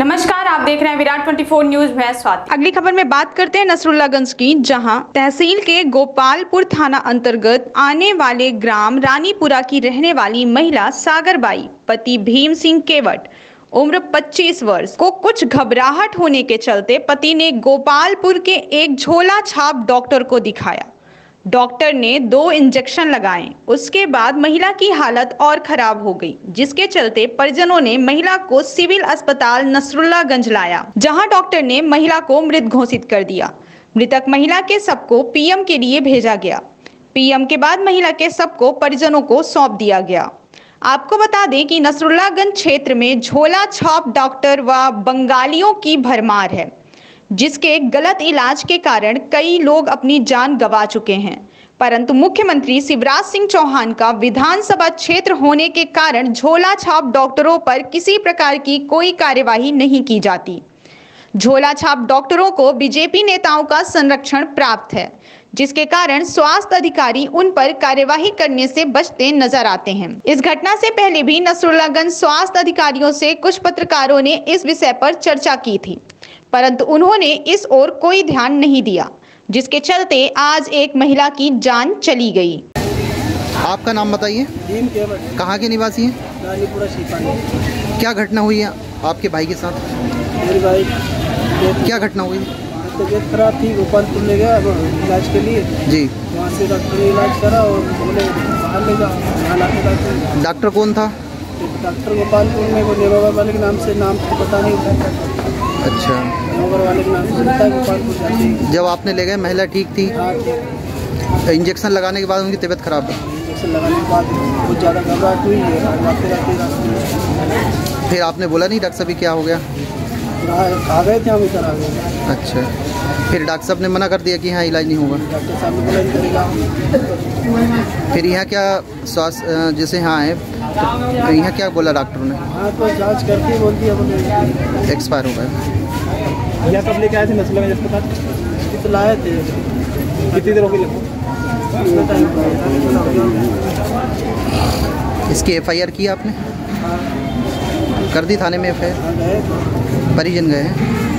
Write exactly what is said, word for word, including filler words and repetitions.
नमस्कार, आप देख रहे हैं विराट चौबीस न्यूज़ में स्वाति। अगली खबर में बात करते हैं नसरुल्लागंज की, जहां तहसील के गोपालपुर थाना अंतर्गत आने वाले ग्राम रानीपुरा की रहने वाली महिला सागरबाई, पति भीम सिंह केवट, उम्र पच्चीस वर्ष को कुछ घबराहट होने के चलते पति ने गोपालपुर के एक झोला छाप डॉक्टर को दिखाया। डॉक्टर ने दो इंजेक्शन लगाए, उसके बाद महिला की हालत और खराब हो गई, जिसके चलते परिजनों ने महिला को सिविल अस्पताल नसरुल्लागंज लाया, जहां डॉक्टर ने महिला को मृत घोषित कर दिया। मृतक महिला के शव को पीएम के लिए भेजा गया। पीएम के बाद महिला के शव को परिजनों को सौंप दिया गया। आपको बता दें कि नसरुल्लागंज क्षेत्र में झोला छाप डॉक्टर व बंगालियों की भरमार है, जिसके गलत इलाज के कारण कई लोग अपनी जान गंवा चुके हैं। परंतु मुख्यमंत्री शिवराज सिंह चौहान का विधानसभा क्षेत्र होने के कारण झोला छाप डॉक्टरों पर किसी प्रकार की कोई कार्यवाही नहीं की जाती। झोला छाप डॉक्टरों को बीजेपी नेताओं का संरक्षण प्राप्त है, जिसके कारण स्वास्थ्य अधिकारी उन पर कार्यवाही करने से बचते नजर आते हैं। इस घटना से पहले भी नसरुल्लागंज स्वास्थ्य अधिकारियों से कुछ पत्रकारों ने इस विषय पर चर्चा की थी, परंतु उन्होंने इस ओर कोई ध्यान नहीं दिया, जिसके चलते आज एक महिला की जान चली गई। आपका नाम बताइए। भीम केवट। कहाँ के निवासी हैं? रानीपुरा सीपानी। क्या घटना हुई है आपके भाई के साथ? मेरे भाई क्या घटना हुई? तबीयत खराब थी, गोपालपुर ले गया इलाज के लिए जी। वहाँ से डॉक्टर ने इलाज करा और बोले बाहर ले जाओ। डॉक्टर कौन था? डॉक्टर गोपालपुर में वो नेवावर वाले के नाम से, नाम तो पता नहीं था। अच्छा, नेवावर वाले के नाम से गोपालपुर जाते हैं। जब आपने ले गए महिला ठीक थी? हाँ, तो इंजेक्शन लगाने के बाद उनकी तबीयत खराब है। इंजेक्शन लगाने के बाद बहुत ज़्यादा घबराहट हुई है। फिर आपने बोला नहीं डॉक्टर साहब क्या हो गया? आ गए थे हम इधर आ गए। अच्छा, फिर डॉक्टर साहब ने मना कर दिया कि हाँ इलाज नहीं होगा? डॉक्टर साहब ने बोला नहीं करेगा। फिर यहाँ क्या स्वास्थ्य जैसे हाँ है तो यहाँ क्या बोला डॉक्टर ने? हाँ, तो जांच करके बोलती है एक्सपायर हो गए। यहाँ कब लेके आए थे नसरुल्लागंज अस्पताल? तो लाए थे। कितनी देर हो गई? इसकी एफआईआर की आपने? कर दी थाने में एफआईआर? परिजन गए हैं।